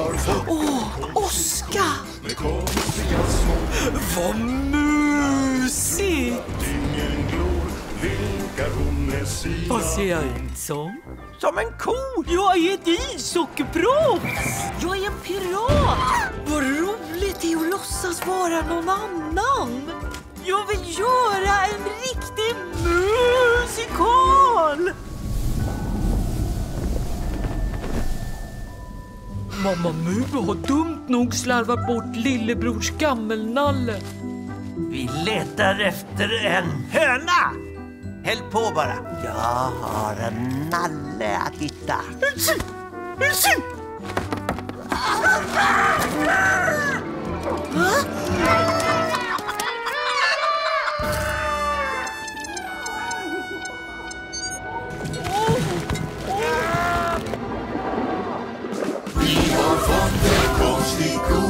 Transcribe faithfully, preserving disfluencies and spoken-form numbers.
Åh, oh, åska! Vad mysigt! Vad ser jag ut som? Som en ko! Jag är ett ishockeyproffs! Jag är en pirat! Vad roligt det är att låtsas vara någon annan! Jag vill göra en riktig musikal! Mamma Mu har dumt nog slarvat bort lillebrors gammelnalle. Vi letar efter en höna. Häll på bara. Jag har en nalle att hitta. Ursäk! Ursäk! Be